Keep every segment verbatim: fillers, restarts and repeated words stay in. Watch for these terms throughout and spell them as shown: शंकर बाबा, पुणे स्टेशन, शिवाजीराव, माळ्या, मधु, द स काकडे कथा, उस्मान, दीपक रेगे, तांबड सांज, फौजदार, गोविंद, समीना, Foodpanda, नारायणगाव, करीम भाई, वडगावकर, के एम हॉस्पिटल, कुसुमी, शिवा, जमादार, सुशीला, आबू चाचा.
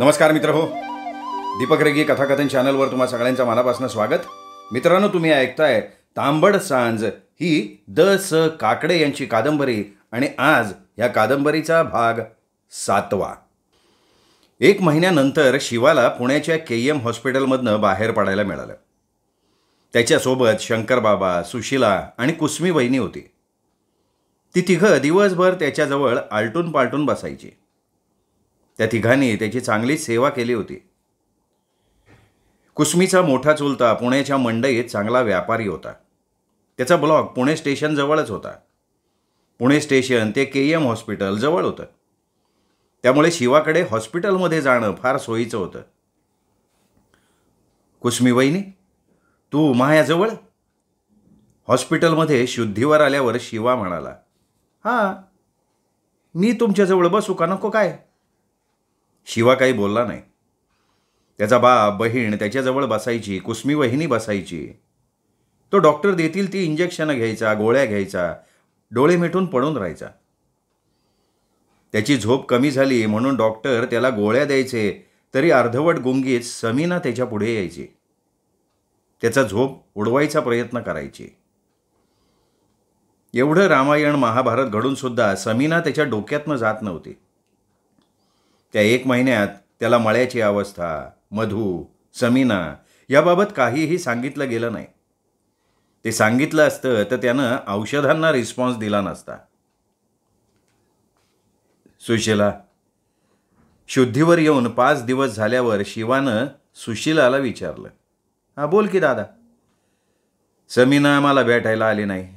नमस्कार मित्र हो, दीपक रेगे कथाकथन चॅनलवर तुम्हा सगळ्यांचं मनापासून स्वागत। मित्रांनो, तुम्ही ऐकताय तांबड सांज ही द स काकडे यांची कादंबरी आणि आज या कादंबरीचा भाग सातवा। एक महिन्यानंतर शिवाला पुण्याच्या के एम हॉस्पिटलमधून बाहेर पडायला मिळालं। त्याच्यासोबत शंकर बाबा, सुशीला आणि कुसुमी वहिनी होती। ती तिघं दिवसभर त्याच्याजवळ आलटून पालटून बसायची। त्या तिघांनी त्याची चांगली सेवा केली होती। कुसुमीचा मोठा चुलता पुण्याच्या मंडईत चांगला व्यापारी होता। त्याचा ब्लॉक पुणे स्टेशन जवळच होता। पुणे स्टेशन ते के एम हॉस्पिटल जवळ होतं, त्यामुळे शिवाकडे हॉस्पिटलमध्ये जाणं फार सोयीचं होतं। कुसुमी वहिनी, तू मायाजवळ? हॉस्पिटलमध्ये शुद्धीवर आल्यावर शिवा म्हणाला, हां मी तुमच्याजवळ बसू का नको काय? शिवा काही बोलला नाही। त्याचा बाप बहीण त्याच्याजवळ बसायची, कुसुमी वहिनी बसायची। तो डॉक्टर देतील ती इंजेक्शन घ्यायचा, गोळ्या घ्यायचा, डोळे मिटून पडून राहायचा। त्याची झोप कमी झाली म्हणून डॉक्टर त्याला गोळ्या द्यायचे, तरी अर्धवट गुंगीत समीना त्याच्या पुढे यायची, त्याचा झोप उडवायचा प्रयत्न करायची। एवढं रामायण महाभारत घडून सुद्धा समीना त्याच्या डोक्यातनं जात नव्हती। त्या एक महिन्यात त्याला माळ्याची अवस्था, मधु, समीना याबाबत काहीही सांगितलं गेलं नाही। ते सांगितलं असतं तर त्यानं औषधांना रिस्पॉन्स दिला नसता। सुशीला शुद्धीवर येऊन पाच दिवस झाल्यावर शिवानं सुशीलाला विचारलं, हां बोल की दादा, समीना मला भेटायला आली नाही?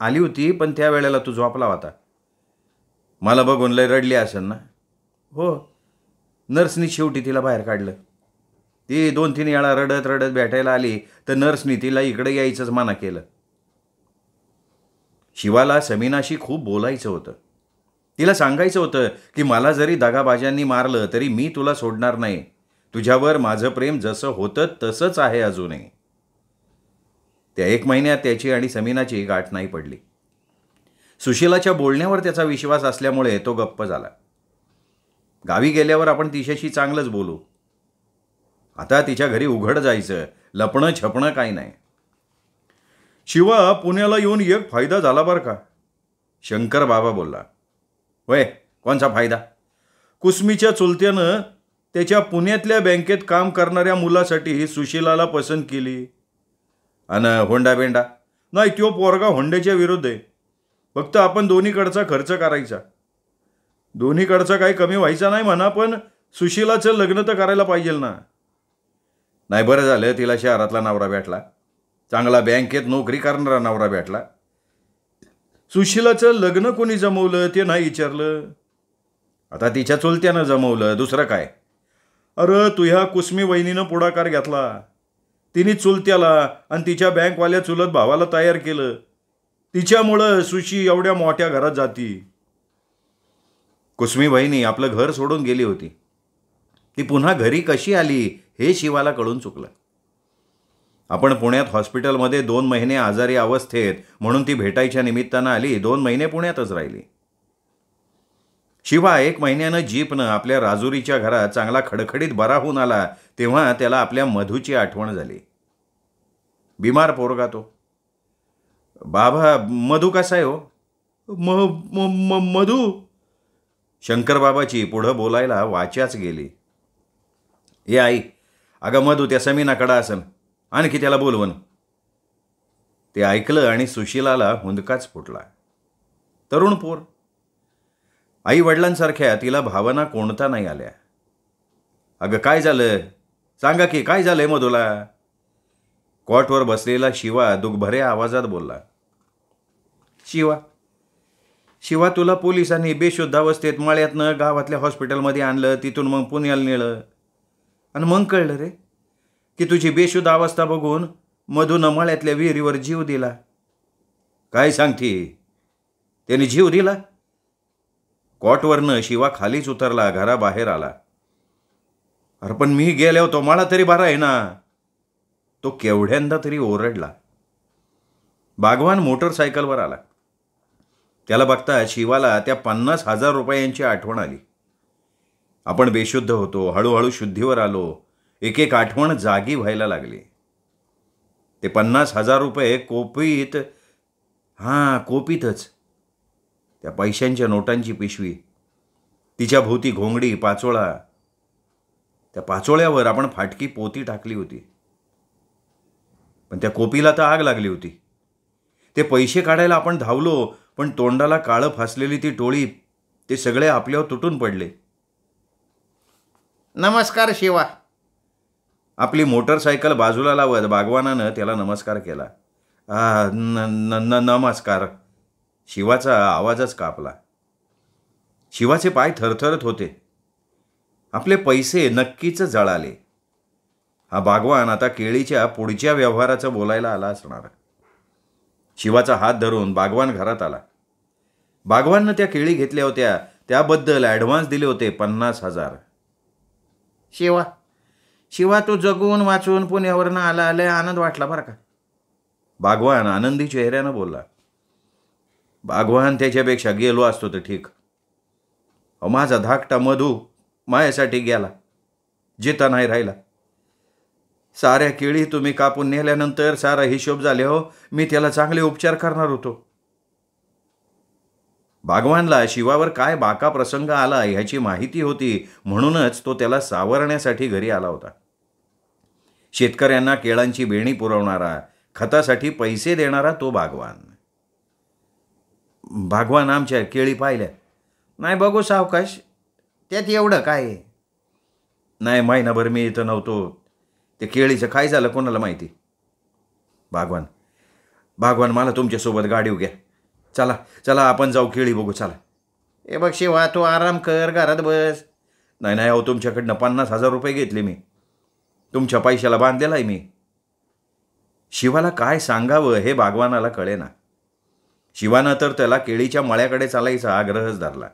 आली होती, पण त्या वेळेला तू झोपला होता। मला बघून लय रडली असेल ना? हो, नर्सनी शेवटी तिला बाहेर काढलं। ती दोन तीन वेळा रडत रडत भेटायला आली, तर नर्सनी तिला इकडे यायचंच मना केलं। शिवाला समीनाशी खूप बोलायचं होतं। तिला सांगायचं होतं की मला जरी दगाबाजांनी मारलं तरी मी तुला सोडणार नाही। तुझ्यावर माझं प्रेम जसं होतं तसंच आहे अजूनही। त्या एक महिन्यात त्याची आणि समीनाची गाठ नाही पडली। सुशीलाच्या बोलण्यावर त्याचा विश्वास असल्यामुळे तो गप्प झाला। गावी गेल्यावर आपण तिच्याशी चांगलंच बोलू। आता तिच्या घरी उघड जायचं, लपणं छपणं काही नाही। शिवा, पुण्याला येऊन एक फायदा झाला बरं का, शंकर बाबा बोलला। वय, कोणचा फायदा? कुसुमीच्या चुलत्यानं त्याच्या पुण्यातल्या बँकेत काम करणाऱ्या मुलासाठी सुशीलाला पसंत केली। अन होंडा बेंडा नाही, तो पोरगा होंड्याच्या विरुद्ध आहे। फक्त आपण दोन्हीकडचा खर्च करायचा, दोन्हीकडचा काही कमी व्हायचा नाही म्हणा, पण सुशीलाचं लग्न तर करायला पाहिजे ना। नाही बरं झालं तिला शहरातला नवरा भेटला, चांगला बँकेत नोकरी करणारा नवरा भेटला। सुशीलाचं लग्न कोणी जमवलं ते नाही विचारलं, आता तिच्या चुलत्यानं जमवलं, दुसरं काय। अरे, तुझ्या कुसुमी वहिनीनं पुढाकार घेतला। तिने चुलत्याला आणि तिच्या बँकवाल्या चुलत भावाला तयार केलं। तिच्यामुळं सुशी एवढ्या मोठ्या घरात जाती। कुसुमी बहिणी आपलं घर सोडून गेली होती, ती पुन्हा घरी कशी आली हे शिवाला कळून चुकलं। आपण पुण्यात हॉस्पिटलमध्ये दोन महिने आजारी अवस्थेत म्हणून ती भेटायच्या निमित्तानं आली। दोन महिने पुण्यातच राहिली। शिवा एक महिन्यानं जीपनं आपल्या राजुरीच्या घरात चांगला खडखडीत बरा होऊन आला, तेव्हा त्याला आपल्या मधूची आठवण झाली। बिमार पोरगा तो। बाबा, मधू कसा आहे हो? म म म मधू, शंकरबाबाची पुढं बोलायला वाचाच गेली। ए आई, अगं मधू त्या समीनाकडं असन, आणखी त्याला बोलवन। ते ऐकलं आणि सुशीलाला हुंदकाच फुटला। तरुण पोर, आई वडिलांसारख्या तिला भावना कोणता नाही आल्या। अगं काय झालं सांगा की, काय झालं मधूला? कॉटवर बसलेला शिवा दुखभऱ्या आवाजात बोलला। शिवा शिवा तुला पोलिसांनी बेशुद्धावस्थेत माळ्यातनं गावातल्या हॉस्पिटलमध्ये आणलं, तिथून मग पुण्याला नेलं, आणि मग कळलं रे की तुझी बेशुद्ध अवस्था बघून मधून माळ्यातल्या विहिरीवर जीव दिला। काय सांगते, त्याने जीव दिला? कॉटवरनं शिवा खालीच उतरला, घराबाहेर आला। अरे पण मी गेले होतो, मला तरी बरा आहे ना। तो केवढ्यांदा तरी ओरडला। बागवान मोटरसायकलवर आला। त्याला बघता शिवाला त्या पन्नास हजार रुपयांची आठवण आली। आपण बेशुद्ध होतो, हळूहळू शुद्धीवर आलो, एक एक आठवण जागी व्हायला लागली। ते पन्नास हजार रुपये कोपीत, हां कोपीतच, त्या पैशांच्या नोटांची पिशवी, तिच्या भोवती घोंगडी, पाचोळा, त्या पाचोळ्यावर आपण फाटकी पोती टाकली होती, पण त्या कोपीला तर आग लागली होती। ते पैसे काढायला आपण धावलो, पण तोंडाला काळं फासलेली ती टोळी, ते सगळे आपल्यावर तुटून पडले। नमस्कार शिवा, आपली मोटरसायकल बाजूला लावत बागवानानं त्याला नमस्कार केला। आ, न, न, न नमस्कार, शिवाचा आवाजच कापला। शिवाचे पाय थरथरत होते, आपले पैसे नक्कीच जळाले। हा बागवान आता केळीच्या पुढच्या व्यवहाराचं बोलायला आला असणार। शिवाचा हात धरून बागवान घरात आला। बागवाननं त्या केळी घेतल्या होत्या, त्याबद्दल ॲडव्हान्स दिले होते पन्नास हजार। शिवा शिवा तू जगून वाचून पुण्यावरनं आला, आले आनंद वाटला बरं का, बागवान आनंदी चेहऱ्यानं बोलला। बागवान त्याच्यापेक्षा गेलो असतो तर ठीक, अ माझा धाकटा मधू माझ्यासाठी गेला, जिता नाही राहिला। साऱ्या केळी तुम्ही कापून नेल्यानंतर सारा हिशोब झाले हो, मी त्याला चांगले उपचार करणार होतो। बागवानला शिवावर काय बाका प्रसंग आला ह्याची माहिती होती, म्हणूनच तो त्याला सावरण्यासाठी घरी आला होता। शेतकऱ्यांना केळांची बेणी पुरवणारा, खतासाठी पैसे देणारा तो बागवान। बागवान आमच्या केळी पाहिल्या नाही बघू सावकाश, त्यात एवढं काय नाही, महिनाभर मी इथं नव्हतो, ते केळीचं काय झालं कोणाला माहिती। बागवान बागवान मला तुमच्यासोबत गाडीव घ्या, चला चला आपण जाऊ केळी बघू, चला। ए बघ शिवा तू आराम कर, घरात बस। नाही नाही अहो, तुमच्याकडनं पन्नास हजार रुपये घेतले मी, तुमच्या पैशाला बांधलेला आहे मी। शिवाला काय सांगावं हे बागवानाला कळेना। शिवानं तर त्याला केळीच्या मळ्याकडे चालायचा आग्रहच धरला।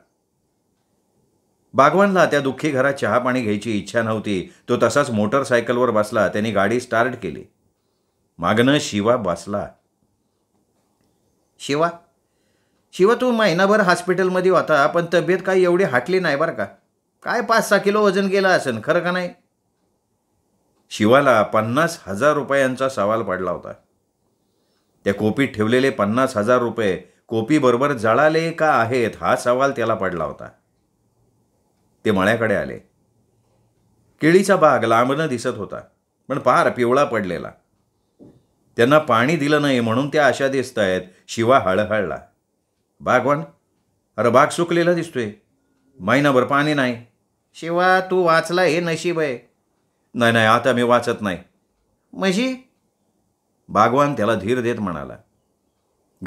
बागवानला त्या दुःखी घरात चहा पाणी घ्यायची इच्छा नव्हती, तो तसाच मोटरसायकलवर बसला। त्यांनी गाडी स्टार्ट केली, मागनं शिवा बसला। शिवा शिवा तू महिनाभर हॉस्पिटलमध्ये होता, पण तब्येत काही एवढी हाटली नाही बरं का, काय पाच सहा किलो वजन गेलं असेल, खरं का नाही? शिवाला पन्नास हजार रुपयांचा सवाल पडला होता। त्या कोपीत ठेवलेले पन्नास हजार रुपये कोपीबरोबर जळाले का आहेत हा सवाल त्याला पडला होता। ते मळ्याकडे आले। केळीचा बाग लांबनं दिसत होता, पण पार पिवळा पडलेला। त्यांना पाणी दिलं नाही म्हणून त्या अशा दिसत आहेत। शिवा हळहळला। बागवान अरे बाग सुकलेला दिसतोय, महिनाभर पाणी नाही। शिवा तू वाचला हे नशीब आहे। नाही नाही आता मी वाचत नाही। म्हशी बागवान त्याला धीर देत म्हणाला।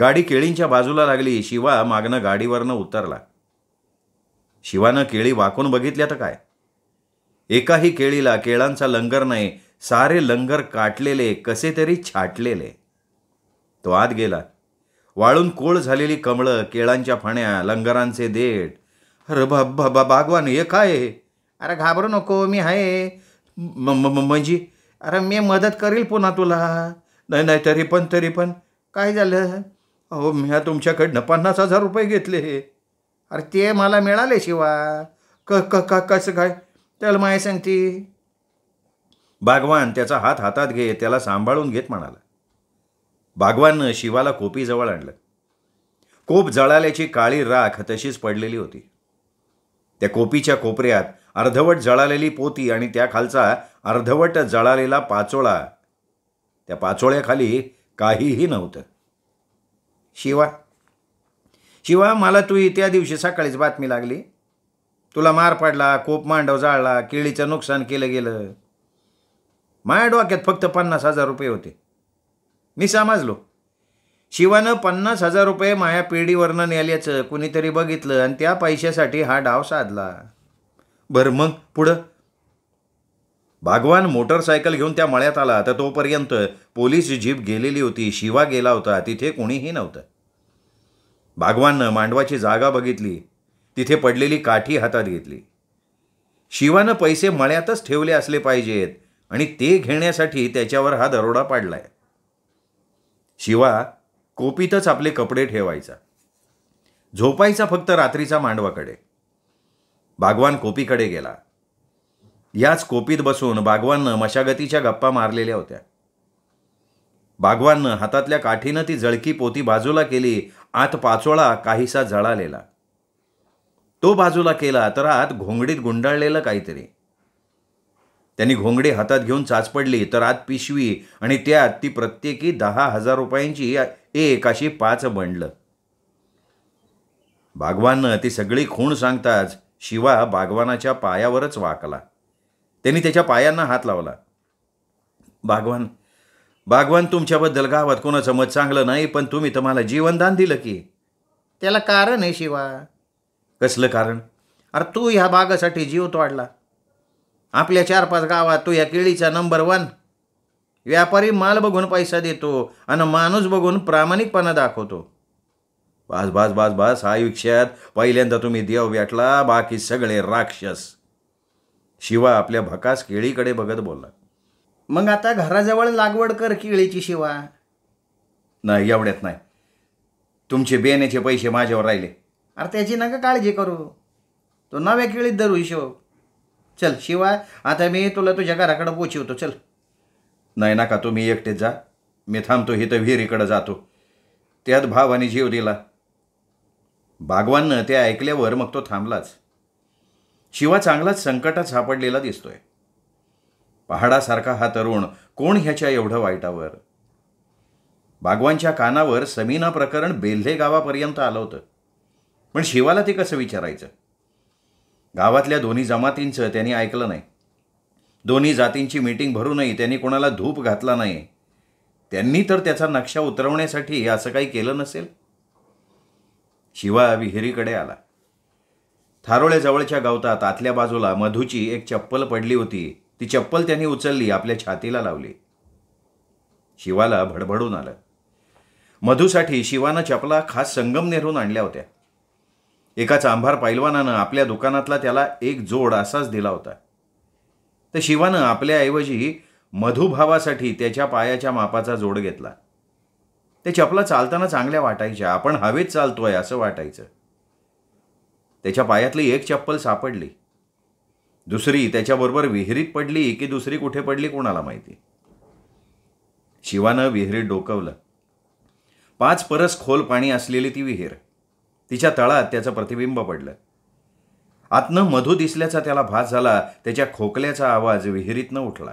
गाडी केळींच्या बाजूला लागली। शिवा मागनं गाडीवरनं उतरला। शिवानं केळी वाकून बघितल्या तर काय, एकाही केळीला केळांचा लंगर नाही, सारे लंगर काटलेले, कसे तरी छाटलेले। तो आत गेला। वाळून कोळ झालेली कमळं, केळांच्या फण्या, लंगरांचे देठ। अरे बाबा बागवान हे काय? अरे घाबरू नको मी आहे। म्हणजे अरे मी मदत करील पुन्हा तुला। नाही नाही तरी पण तरी पण काय झालं? अहो मी तुमच्याकडनं पन्नास हजार रुपये घेतले, अरे ते मला मिळाले। शिवा क क क कसं काय त्याला माय सांगती? बागवान त्याचा हात हातात घे, त्याला सांभाळून घेत म्हणाला। बागवाननं शिवाला कोपीजवळ आणलं। कोप जळाल्याची काळी राख तशीच पडलेली होती। त्या कोपीच्या कोपऱ्यात अर्धवट जळालेली पोती आणि त्या खालचा अर्धवट जळालेला पाचोळा। त्या पाचोळ्याखाली काहीही नव्हतं। शिवा शिवा मला तू त्या दिवशी सकाळीच बातमी लागली, तुला मार पडला, कोप मांडव जाळला, केळीचं नुकसान केलं गेलं। माझ्या डोक्यात फक्त पन्नास हजार रुपये होते, मी समजलो। शिवानं पन्नास हजार रुपये माया पेढीवरनं नेल्याचं कुणीतरी बघितलं आणि त्या पैशासाठी हा डाव साधला। बरं मग पुढं? बागवान मोटरसायकल घेऊन त्या मळ्यात आला, तर तोपर्यंत पोलीस जीप गेलेली होती, शिवा गेला होता, तिथे कोणीही नव्हतं। बागवाननं मांडवाची जागा बघितली, तिथे पडलेली काठी हातात घेतली। शिवानं पैसे मळ्यातच ठेवले असले पाहिजेत आणि ते घेण्यासाठी त्याच्यावर हा दरोडा पाडलाय। शिवा कोपीतच आपले कपडे ठेवायचा, झोपायचा फक्त रात्रीचा मांडवाकडे। भागवान कोपीकडे गेला। याच कोपीत बसून भागवाननं मशागतीच्या गप्पा मारलेल्या होत्या। भागवाननं हातातल्या काठीनं ती जळकी पोती बाजूला केली। आत पाचोळा काहीसा जळालेला तो बाजूला केला तर आत घोंगडीत गुंडाळलेलं काहीतरी। त्यांनी घोंगडी हातात घेऊन चाचपडली तर आत पिशवी आणि त्यात ती प्रत्येकी दहा हजार रुपयांची एक अशी पाच बंडलं। भागवाननं ती सगळी खूण सांगताच शिवा भागवानाच्या पायावरच वाकला। त्यांनी त्याच्या पायांना हात लावला। भागवान भागवान तुमच्याबद्दल गावात कोणाचं मत चांगलं नाही, पण तुम्ही तर मला जीवनदान दिलं की त्याला कारण आहे शिवा। कसलं कारण? अरे तू ह्या बागासाठी जीव तोडला। आपल्या चार पाच गावात तू या केळीचा नंबर वन व्यापारी, माल बघून पैसा देतो आणि माणूस बघून प्रामाणिकपणा दाखवतो। बास बास बास बास, आयुष्यात पहिल्यांदा तुम्ही देव भेटला, बाकी सगळे राक्षस। शिवा आपल्या भकास केळीकडे बघत बोलला। मग आता घराजवळ लागवड कर केळीची शिवा। नाही एवढ्यात नाही, तुमचे बेण्याचे पैसे माझ्यावर राहिले। अरे त्याची नका काळजी करू, तो नव्या केळीत धरू हिशोब। चल शिवा, आता मी तुला तुझ्या घराकडे पोचवतो, चल। नाही नका, तुम्ही एकटेच जा, मी थांबतो इथं विहिरीकडे जातो, त्यात भावाने जीव दिला। भागवाननं ते ऐकल्यावर मग तो थांबलाच। शिवा चांगलाच संकटात सापडलेला दिसतोय। पहाडासारखा हा तरुण कोण ह्याच्या एवढं वाईटावर। भागवानच्या कानावर समीना प्रकरण बेल्हे गावापर्यंत आलं होतं, पण शिवाला ते कसं विचारायचं? गावातल्या दोन्ही जमातींचं त्यांनी ऐकलं नाही। दोन्ही जातींची मीटिंग भरूनही त्यांनी कोणाला धूप घातला नाही। त्यांनी तर त्याचा नक्षा उतरवण्यासाठी असं काही केलं नसेल। शिवा विहिरीकडे आला। थारोळेजवळच्या गावतात आतल्या बाजूला मधूची एक चप्पल पडली होती। ती चप्पल त्यांनी उचलली, आपल्या छातीला लावली। शिवाला भडभडून आलं। मधूसाठी शिवानं चपला खास संगमनेरहून आणल्या होत्या। एका चांभार पैलवानानं आपल्या दुकानातला त्याला एक जोड असाच दिला होता, तर शिवानं आपल्याऐवजी मधुभावासाठी त्याच्या पायाच्या मापाचा जोड घेतला। ते चपला चालताना चांगल्या वाटायच्या, आपण हवेत चालतोय असं वाटायचं। त्याच्या पायातली एक चप्पल सापडली, दुसरी त्याच्याबरोबर विहिरीत पडली की दुसरी कुठे पडली कोणाला माहिती। शिवानं विहिरीत डोकवलं। पाच परस खोल पाणी असलेली ती विहीर, तिच्या तळात त्याचं प्रतिबिंब पडलं। आतनं मधू दिसल्याचा त्याला भास झाला। त्याच्या खोकल्याचा आवाज विहिरीतनं उठला।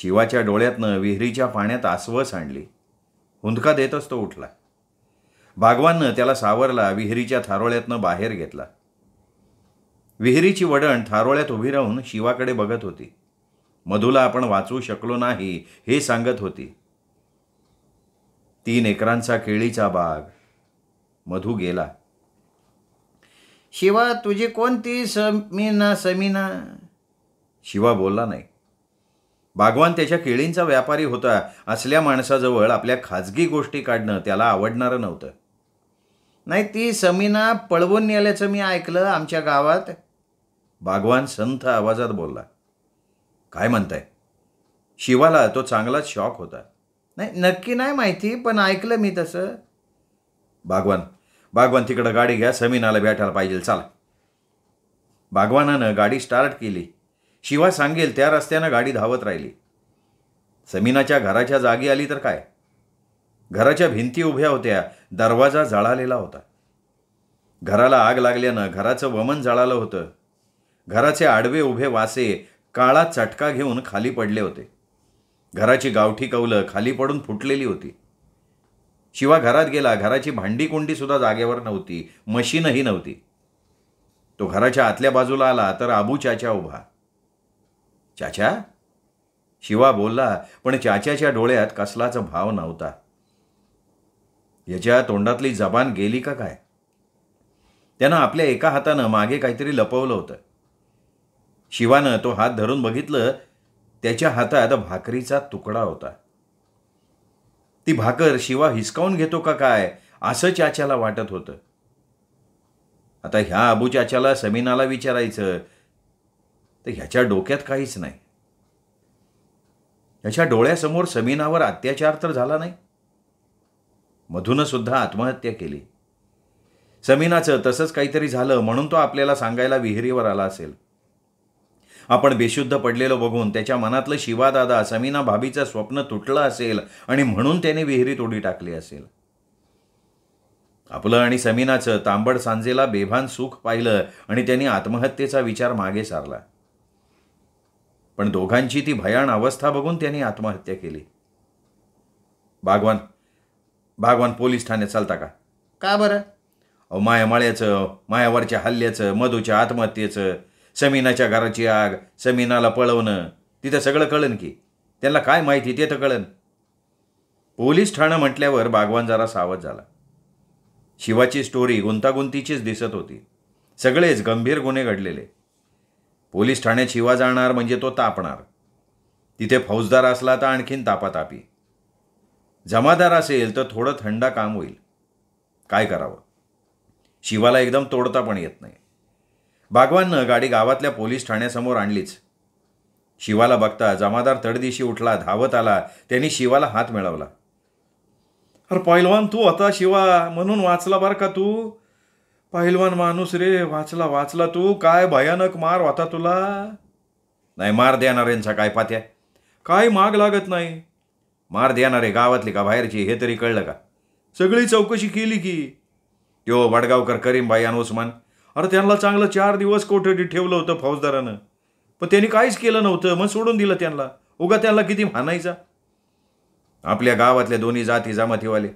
शिवाच्या डोळ्यातनं विहिरीच्या पाण्यात आसवं सांडली। हुंदका देतच तो उठला। भागवाननं त्याला सावरला, विहिरीच्या थारोळ्यातनं बाहेर घेतला। विहिरीची वडण थारोळ्यात उभी राहून शिवाकडे बघत होती। मधूला आपण वाचवू शकलो नाही हे सांगत होती। तीन एकरांचा केळीचा बाग। मधू गेला। शिवा तुझी कोणती समीना समीना? शिवा बोलला नाही। भागवान त्याच्या केळींचा व्यापारी होता असल्या माणसाजवळ आपल्या खाजगी गोष्टी काढणं त्याला आवडणारं नव्हतं। नाही, ती समीना पळवून नेल्याचं मी ऐकलं आमच्या गावात। भागवान संथ आवाजात बोलला। काय म्हणताय? शिवाला तो चांगलाच शॉक होता। नाही नक्की नाही माहिती, पण ऐकलं मी तसं। भागवान भागवान तिकडं गाडी घ्या, समीनाला भेटायला पाहिजे, चला। भागवानानं गाडी स्टार्ट केली। शिवा सांगेल त्या रस्त्यानं गाडी धावत राहिली। समीनाच्या घराच्या जागी आली तर काय, घराच्या भिंती उभ्या होत्या, दरवाजा जळालेला होता। घराला आग लागल्यानं घराचं वमन जळालं होतं। घराचे आडवे उभे वासे काळा चटका घेऊन खाली पडले होते। घराची गावठी कौलं खाली पडून फुटलेली होती। शिवा घरात गेला। घराची भांडी कुंडीसुद्धा जागेवर नव्हती, मशीनही नव्हती। तो घराच्या आतल्या बाजूला आला तर आबू चाचा उभा। चाचा? शिवा बोलला, पण चाच्याच्या डोळ्यात कसलाच भाव नव्हता। याच्या तोंडातली जबान गेली का काय? त्यानं आपल्या एका हातानं मागे काहीतरी लपवलं होतं। शिवानं तो हात धरून बघितलं, त्याच्या हातात भाकरीचा तुकडा होता। ती भाकर शिवा हिसकावून घेतो का काय असं चाच्याला वाटत होतं। आता ह्या आबू चाच्याला समीनाला विचारायचं तर ह्याच्या डोक्यात काहीच नाही। ह्याच्या डोळ्यासमोर समीनावर अत्याचार तर झाला नाही, मधूनसुद्धा आत्महत्या केली। समीनाचं तसंच काहीतरी झालं म्हणून तो आपल्याला सांगायला विहिरीवर आला असेल. आपण बेशुद्ध पडलेलो बघून त्याच्या मनातलं शिवादादा समीना भाभीचं स्वप्न तुटलं असेल आणि म्हणून त्याने विहिरीत उडी टाकली असेल. आपलं आणि समीनाचं तांबड सांजेला बेभान सुख पाहिलं आणि त्यांनी आत्महत्येचा विचार मागे सारला. पण दोघांची ती भयान अवस्था बघून त्यांनी आत्महत्या केली. भागवान भागवान पोलीस ठाण्यात चालता का का बरं? अहो माया माळ्याचं, मायावरच्या हल्ल्याचं, मधूच्या आत्महत्येचं, समीनाच्या घराची आग, समीनाला पळवणं, तिथं सगळं कळन की त्यांना काय माहिती ते तर कळन. पोलीस ठाणं म्हटल्यावर बागवान जरा सावध झाला. शिवाची स्टोरी गुंतागुंतीचीच दिसत होती. सगळेच गंभीर गुन्हे घडलेले. पोलीस ठाण्यात शिवा जाणार म्हणजे तो तापणार. तिथे फौजदार असला तर आणखीन तापातापी. जमादार असेल तर थोडं थंडा काम होईल. काय करावं? शिवाला एकदम तोडता पण येत नाही. बागवाननं गाडी गावातल्या पोलीस ठाण्यासमोर आणलीच. शिवाला बघता जमादार तडदिशी उठला, धावत आला. त्यांनी शिवाला हात मिळवला. अरे पहिलवान तू आता शिवा, म्हणून वाचला बरं का तू. पहिलवान माणूस रे, वाचला वाचला तू. काय भयानक मार होता तुला. नाही मार देणाऱ्यांचा काय पात्या, काय माग लागत नाही. मार देणारे गावातली का बाहेरची हे तरी कळलं का? सगळी चौकशी केली की. त्यो वडगावकर, करीम भाई आणि उस्मान, अरे त्यांना चांगलं चार दिवस कोठडीत ठेवलं होतं फौजदारानं, पण त्यांनी काहीच केलं नव्हतं. मग सोडून दिलं त्यांना. उगा त्यांना किती हाणायचा. आपल्या गावातल्या दोन्ही जाती जमातीवाले,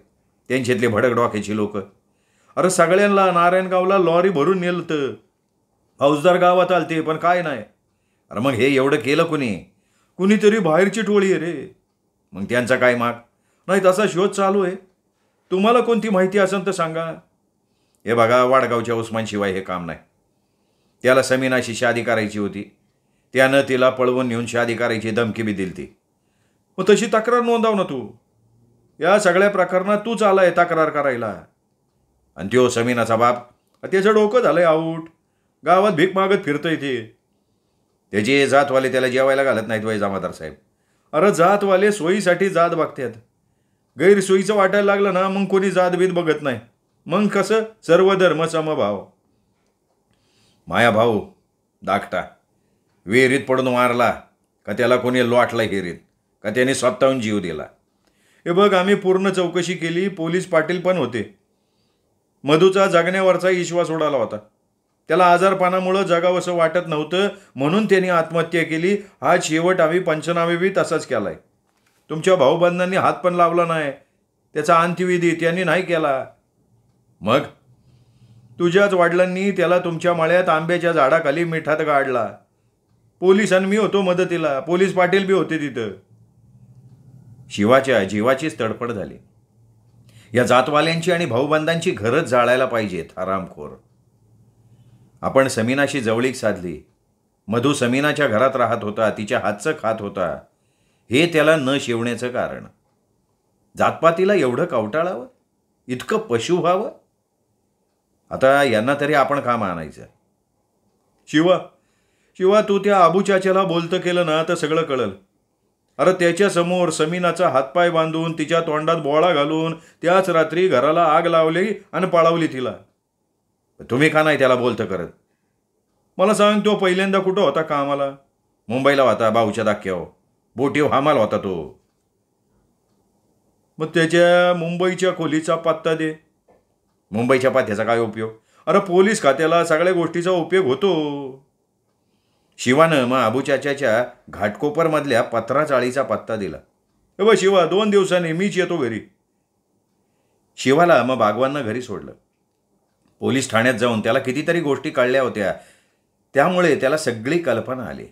त्यांच्यातले भडक डोक्याची लोक, अरे सगळ्यांना नारायणगावला लॉरी भरून नेलं होतं. फौजदार गावात आलते पण काय नाही. अरे मग हे एवढं केलं कुणी? कुणीतरी बाहेरची टोळी आहे रे. मग त्यांचा काय माग? नाही तसा शोध चालू आहे. तुम्हाला कोणती माहिती असेल तर सांगा. हे बघा, वाडगावच्या उस्मानशिवाय हे काम नाही. त्याला समीनाशी शादी करायची होती. त्यानं तिला पळवून नेऊन शादी करायची धमकी बी दिली ती. मग तशी तक्रार नोंदव ना तू. या सगळ्या प्रकरणात तूच आला आहे तक्रार करायला. आणि त्यो समीनाचा बाप त्याचं डोकं झालं आहे आऊट. गावात भीक मागत फिरतं इथे. त्याचे जातवाले त्याला जेवायला घालत नाहीत वय जमादार साहेब. अरे जातवाले सोयीसाठी जात बघतात. गैरसोयीचं वाटायला लागलं ना मग कोणी जातभीत बघत नाही. मग कसं सर्व धर्म समभाव. माया भाऊ दाखटा विहिरीत पडून मारला का त्याला कोणी लोटला हिरीत का त्याने स्वतःहून जीव दिला? हे बघ, आम्ही पूर्ण चौकशी केली. पोलीस पाटील पण होते. मधूचा जगण्यावरचा विश्वास उडाला होता. त्याला आजारपणामुळं जगावंसं वाटत नव्हतं म्हणून त्यांनी आत्महत्या केली. हा शेवट आम्ही पंचनामे बी तसाच केला आहे. तुमच्या भाऊबंधांनी हात पण लावला नाही. त्याचा अंत्यविधी त्यांनी नाही केला. मग तुझ्याच वडिलांनी त्याला तुमच्या मळ्यात आंब्याच्या झाडाखाली मिठात गाडला. पोलीस आणि मी होतो मदतीला. पोलीस पाटील बी होते तिथं. शिवाच्या जीवाचीच तडफड झाली. या जातवाल्यांची आणि भाऊबंधांची घरच जाळायला पाहिजेत आरामखोर. आपण समीनाशी जवळीक साधली. मधू समीनाच्या घरात राहत होता, तिच्या हातचं खात होता. हे त्याला न शिवण्याचं कारण. जातपातीला एवढं कवटाळावं, इतकं पशु व्हावं. आता यांना तरी आपण काम आणायचं. शिवा शिवा तू त्या आबू चाच्याला बोलतं केलं ना तर सगळं कळलं. अरे त्याच्यासमोर समीनाचा हातपाय बांधून, तिच्या तोंडात बोळा घालून त्याच रात्री घराला आग लावली आणि पळवली तिला. तुम्ही का नाही त्याला बोलतं करत? मला सांग, तो पहिल्यांदा कुठं होता कामाला? मुंबईला होता. भाऊच्या दाख्याव बोटीव हमाल होता तो. मग त्याच्या मुंबईच्या खोलीचा पत्ता दे. मुंबईच्या पत्त्याचा काय उपयोग? अरे पोलीस खात्याला सगळ्या गोष्टीचा उपयोग होतो. शिवानं मग आबू चाच्याच्या घाटकोपरमधल्या पत्राचाळीचा पत्ता दिला. ए बा शिवा, दोन दिवसांनी मीच येतो घरी. शिवाला मग बागवाननं घरी सोडलं. पोलीस ठाण्यात जाऊन त्याला कितीतरी गोष्टी कळल्या होत्या. त्यामुळे त्याला सगळी कल्पना आली.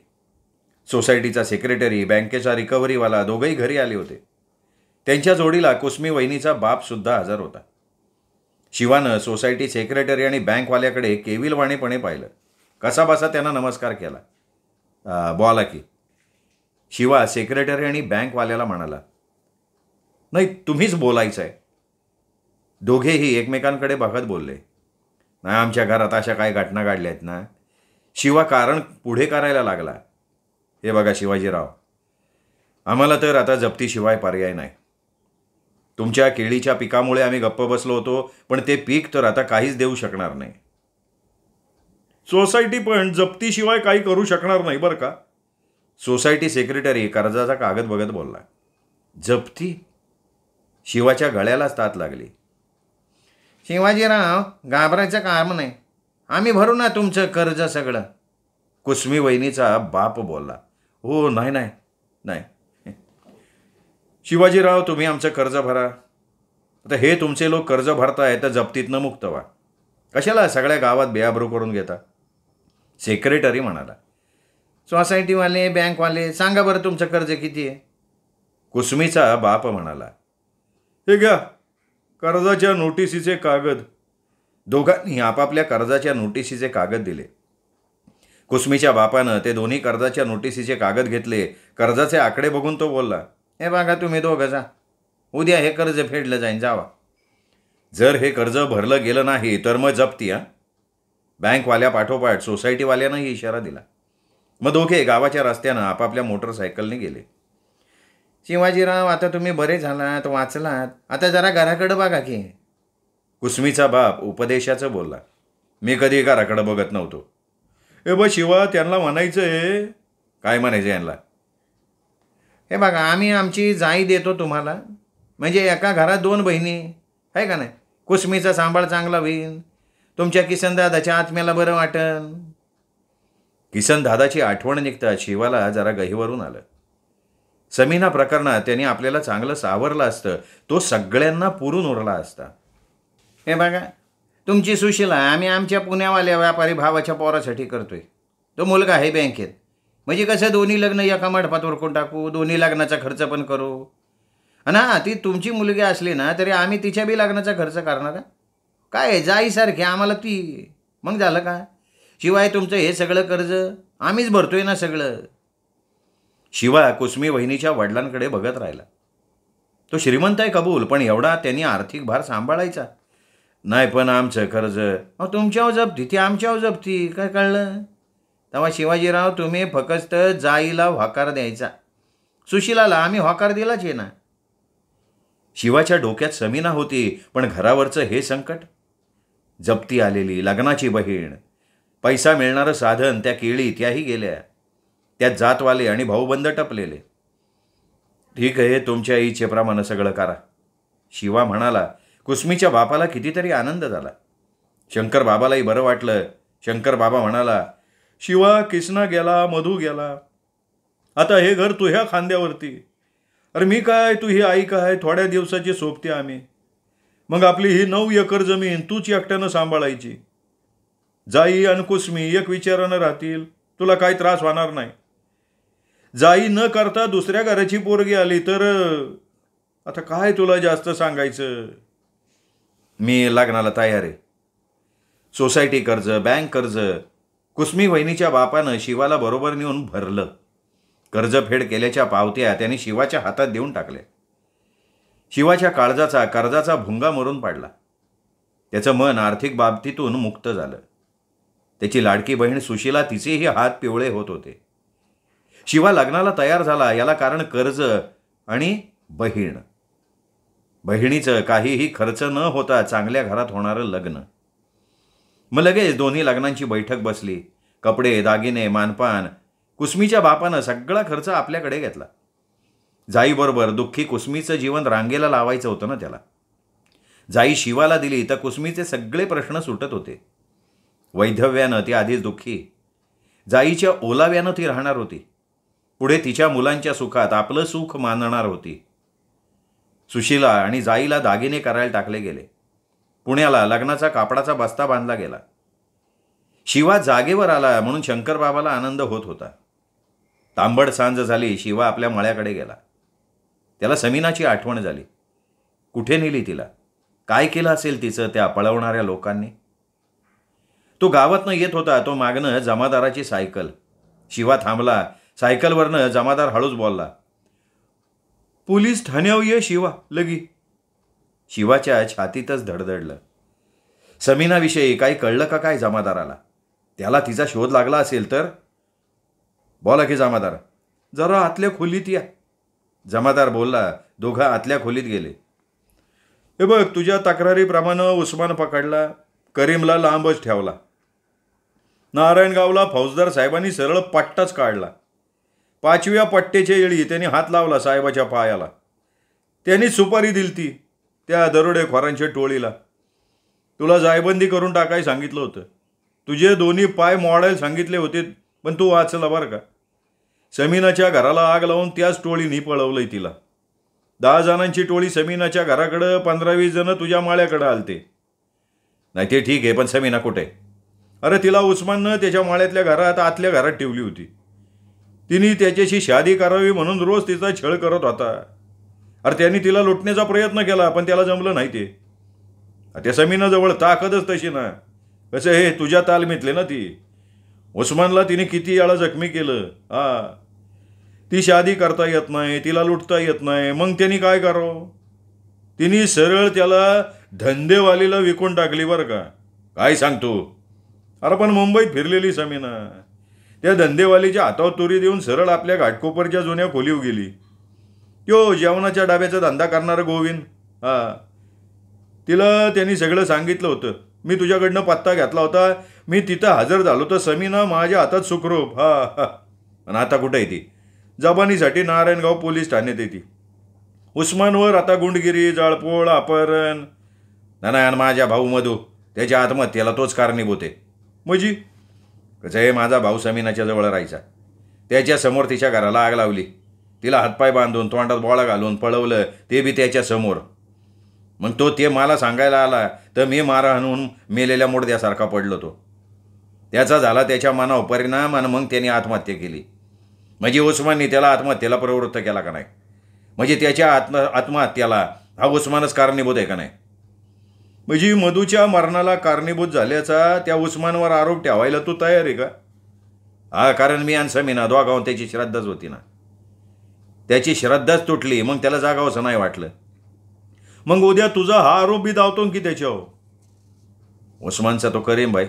सोसायटीचा सेक्रेटरी, बँकेचा रिकव्हरीवाला दोघंही घरी आले होते. त्यांच्या जोडीला कुसुमी वहिनीचा बापसुद्धा हजर होता. शिवानं सोसायटी सेक्रेटरी आणि बँकवाल्याकडे केविलवाणेपणे पाहिलं. कसाबसा त्यांना नमस्कार केला. बोला की. शिवा सेक्रेटरी आणि बँकवाल्याला म्हणाला. नाही, तुम्हीच बोलायचं आहे. दोघेही एकमेकांकडे बघत बोलले. नाही, आमच्या घरात अशा काय घटना घडल्या आहेत ना. शिवा कारण पुढे करायला लागला. हे बघा शिवाजीराव, आम्हाला तर आता जप्तीशिवाय पर्याय नाही. तुमच्या केळीच्या पिकामुळे आम्ही गप्प बसलो होतो, पण ते पीक तर आता काहीच देऊ शकणार नाही. सोसायटी पण जप्तीशिवाय काही करू शकणार नाही बरं का. सोसायटी सेक्रेटरी कर्जाचा कागद बघत बोलला. जप्ती? शिवाच्या गळ्यालाच ताठ लागली. शिवाजीराव, घाबरायचं काम नाही, आम्ही भरू ना तुमचं कर्ज सगळं. कुसुमी वहिनीचा बाप बोलला. हो नाही नाही नाही शिवाजीराव, तुम्ही आमचं कर्ज भरा. आता हे तुमचे लोक कर्ज भरताय तर जप्तीतनं मुक्त व्हा. कशाला सगळ्या गावात बेआबरू करून घेता? सेक्रेटरी म्हणाला. सोसायटीवाले, बँकवाले, सांगा बरं तुमचं कर्ज किती आहे? कुसुमीचा बाप म्हणाला. हे घ्या कर्जाच्या नोटिसीचे कागद. दोघांनी आपापल्या कर्जाच्या नोटिसीचे कागद दिले. कुसुमीच्या बापानं ते दोन्ही कर्जाच्या नोटिसीचे कागद घेतले. कर्जाचे आकडे बघून तो बोलला. हे बघा तुम्ही दोघं जा, उद्या हे कर्ज फेडलं जाईन. जावा. जर हे कर्ज भरलं गेलं नाही तर मग जप्ती. हां, बँकवाल्या पाठोपाठ सोसायटीवाल्यानंही इशारा दिला. मग दोघे गावाच्या रस्त्यानं आपापल्या मोटरसायकलने गेले. शिवाजीराव, आता तुम्ही बरे झालात, वाचलात, आता जरा घराकडं बघा की. कुसुमीचा बाप उपदेशाचं बोलला. मी कधी घराकडं बघत नव्हतो. ए बा शिवा, त्यांना म्हणायचं आहे. काय म्हणायचं यांना? हे बघा, आम्ही आमची जाई देतो तुम्हाला, म्हणजे एका घरात दोन बहिणी आहे का नाही. कुसुमीचा सांभाळ चांगला होईल. तुमच्या किसनदादाच्या आत्म्याला बरं वाटन. किसनदादाची आठवण निघता शिवाला जरा गहिवरून आलं. समीना प्रकरणात त्यांनी आपल्याला चांगलं सावरलं असतं, तो सगळ्यांना पुरून उरला असता. हे बघा, तुमची सुशीला आम्ही आमच्या पुण्यावाल्या व्यापारी भावाच्या पोरासाठी करतोय. तो मुलगा आहे बँकेत, म्हणजे कसं दोन्ही लग्न एका मंडपात उरकून टाकू, दोन्ही लग्नाचा खर्च पण करू. ना ती तुमची मुलगी असली ना तरी आम्ही तिच्या बी लग्नाचा खर्च करणार. काय जाईसारखे आम्हाला ती, मग झालं का? शिवाय तुमचं हे सगळं कर्ज आम्हीच भरतोय ना सगळं. शिवा कुसुमी वहिनीच्या वडिलांकडे बघत राहिला. तो श्रीमंत आहे कबूल, पण एवढा त्यांनी आर्थिक भार सांभाळायचा नाही. पण आमचं कर्ज. मग तुमच्यावर जप्ती, ती आमच्यावर जप्ती, काय कळलं? तेव्हा शिवाजीराव, तुम्ही फक्त जाईला होकार द्यायचा. सुशीलाला आम्ही होकार दिलाच आहे ना. शिवाच्या डोक्यात समीना होती, पण घरावरचं हे संकट, जप्ती आलेली, लग्नाची बहीण, पैसा मिळणारं साधन, त्या केळी त्याही गेल्या, त्यात जातवाले आणि भाऊबंद टपलेले. ठीक आहे, तुमच्या इच्छेप्रमाणे सगळं करा, शिवा म्हणाला. कुसुमीच्या बापाला कितीतरी आनंद झाला. शंकर बाबालाही बरं वाटलं. शंकर बाबा म्हणाला, शिवा किसना गेला, मधू गेला, आता हे घर तुझ्या खांद्यावरती. अरे मी काय, तू ही आई काय, थोड्या दिवसाची सोबती आम्ही. मग आपली ही नऊ एकर जमीन तूच एकट्यानं सांभाळायची. जाई आणि कुसुमी एक विचारानं राहतील, तुला काही त्रास होणार नाही. जाई न करता दुसऱ्या घराची पोरगी आली तर आता काय तुला जास्त सांगायचं. मी लग्नाला तयार आहे. सोसायटी कर्ज, बँक कर्ज कुसुमी वहिनीच्या बापानं शिवाला बरोबर नेऊन भरलं. कर्जफेड केल्याच्या पावत्या त्याने शिवाच्या हातात देऊन टाकल्या. शिवाच्या काळजाचा कर्जाचा भुंगा मरून पाडला. त्याचं मन आर्थिक बाबतीतून मुक्त झालं. त्याची लाडकी बहीण सुशीला, तिचेही हात पिवळे होत होते. शिवा लग्नाला तयार झाला याला कारण कर्ज आणि बहीण. बहिणीचं काहीही खर्च न होता चांगल्या घरात होणारं लग्न. मग लगेच दोन्ही लग्नांची बैठक बसली. कपडे, दागिने, मानपान, कुसुमीच्या बापानं सगळा खर्च आपल्याकडे घेतला. जाईबरोबर दुःखी कुसुमीचं जीवन रांगेला लावायचं होतं ना त्याला. जाई शिवाला दिली तर कुसुमीचे सगळे प्रश्न सुटत होते. वैधव्यानं ती आधीच दुःखी, जाईच्या ओलाव्यानं ती राहणार होती, पुढे तिच्या मुलांच्या सुखात आपलं सुख मानणार होती. सुशीला आणि जाईला दागिने करायला टाकले गेले. पुण्याला लग्नाचा कापडाचा बस्ता बांधला गेला. शिवा जागेवर आला म्हणून शंकर बाबाला आनंद होत होता. तांबड सांज झाली. शिवा आपल्या माळ्याकडे गेला. त्याला समीनाची आठवण झाली. कुठे नेली तिला, काय केलं असेल तिचं त्या पळवणाऱ्या लोकांनी? तो गावातनं येत होता. तो मागणं जमादाराची सायकल. शिवा थांबला. सायकलवरनं जमादार हळूच बोलला, पोलीस ठाण्यावर ये शिवा लगी. शिवाच्या छातीतच धडधडलं. समीनाविषयी काही कळलं का काय जमादाराला? त्याला तिचा शोध लागला असेल तर. बोला की जमादार, जरा आतल्या खोलीत या. जमादार बोलला. दोघं आतल्या खोलीत गेले. हे बघ, तुझ्या तक्रारीप्रमाणे उस्मान पकडला, करीमला लांबच ठेवला. नारायणगावला फौजदार साहेबांनी सरळ पट्टाच काढला. पाचव्या पट्टेच्या येळी त्यांनी हात लावला साहेबाच्या पायाला. त्यांनी सुपारी दिलती त्या दरोडेखोरांच्या टोळीला. तुला जायबंदी करून टाकाय सांगितलं होतं, तुझे दोन्ही पाय मोडायला सांगितले होते, पण तू वाचला बरं का. समीनाच्या घराला आग लावून त्याच टोळीने पळवलंय तिला. दहा जणांची टोळी समीनाच्या घराकडं, पंधरा वीस जण तुझ्या माळ्याकडं आलते. नाही ते ठीक आहे, पण समीना कुठे? अरे तिला उस्माननं त्याच्या माळ्यातल्या घरात आतल्या घरात ठेवली होती. तिने त्याच्याशी शादी करावी म्हणून रोज तिचा छळ करत होता. अरे त्यांनी तिला लुटण्याचा प्रयत्न केला, पण त्याला जमलं नाही. ते त्या समीनाजवळ ताकदच तशी ना. कसं हे तुझ्या तालमीतले ना ती. उस्मानला तिने किती याला जखमी केलं. हां, ती शादी करता येत नाही, तिला लुटता येत नाही, मग त्यांनी काय करावं? तिने सरळ त्याला धंदेवालीला विकून टाकली बरं का. काय सांगतो? अरे पण मुंबईत फिरलेली समीना त्या धंदेवालीच्या हातावर तुरी देऊन सरळ आपल्या घाटकोपरच्या जुन्या खोलीव गेली. त्यो जेवणाच्या डाब्याचा धंदा करणारा गोविंद, हां, तिला त्यांनी सगळं सांगितलं होतं. मी तुझ्याकडनं पत्ता घेतला होता, मी तिथं हजर झालो तर समीना माझ्या हातात सुखरूप. हा हा, आणि आता कुठं आहे ती? जबानीसाठी नारायणगाव पोलीस ठाण्यात येते. उस्मानवर आता गुंडगिरी, जाळपोळ, अपहरण. नारायण माझ्या भाऊ मधू त्याच्या आत्महत्येला तोच कारणीभूत आहे. मजी कसं आहे, माझा भाऊ समीनाच्या जवळ राहायचा. त्याच्यासमोर तिच्या घराला आग लावली, तिला हातपाय बांधून तोंडात बोळा घालून पळवलं, ते बी त्याच्यासमोर. मग तो ते मला सांगायला आला तर मी मारा हाणून मेलेल्या मुडद्यासारखा पडलो. तो त्याचा झाला त्याच्या मनावर परिणाम, आणि मग त्याने आत्महत्या केली. म्हणजे उस्मानने त्याला आत्महत्येला प्रवृत्त केला का नाही? म्हणजे त्याच्या आत्म आत्महत्याला हा उस्मानच कारणीभूत आहे का नाही? म्हणजे मधूच्या मरणाला कारणीभूत झाल्याचा त्या उस्मानवर आरोप ठेवायला तू तयार आहे का? हा, कारण मी आणि समीना दोघांवर त्याची श्रद्धाच होती ना. त्याची श्रद्धाच तुटली, मग त्याला जागावंसं नाही वाटलं. मग उद्या तुझा हा आरोप बी दावतो की त्याच्यावर? उस्मानचा तो करीम भाई,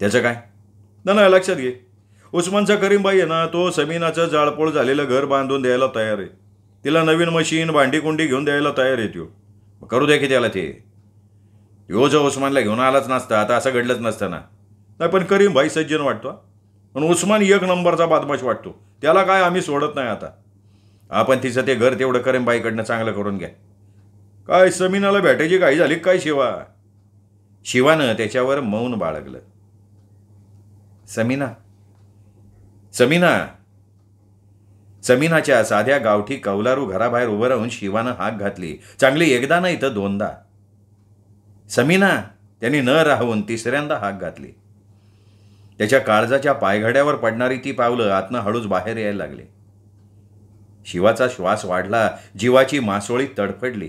त्याचं काय? ना लक्षात घे, उस्मानचा करीम भाई आहे ना, तो समीनाचं जाळपोळ झालेलं घर बांधून द्यायला तयार आहे. तिला नवीन मशीन, भांडी कुंडी घेऊन द्यायला तयार आहे त्यो. करू द्या की त्याला ते. यो जो उस्मानला घेऊन आलाच नसता, आता असं घडलंच नसतं ना. नाही पण करीम भाई सज्जन वाटतो, पण उस्मान एक नंबरचा बदमाश वाटतो. त्याला काय आम्ही सोडत नाही आता. आपण तिचं ते घर तेवढं करीम भाईकडनं चांगलं करून घ्या. काय समीनाला भेटायची काही झाली काय शिवा? शिवानं त्याच्यावर मौन बाळगलं. समीना समीना समीनाच्या साध्या गावठी कौलारू घराबाहेर उभं राहून शिवानं हाक घातली. चांगली एकदा नाही तर दोनदा. समीना त्यांनी न राहून तिसऱ्यांदा हाक घातली. त्याच्या काळजाच्या पायघड्यावर पडणारी ती पावलं आतनं हळूच बाहेर यायला लागली. शिवाचा श्वास वाढला, जीवाची मासोळी तडफडली.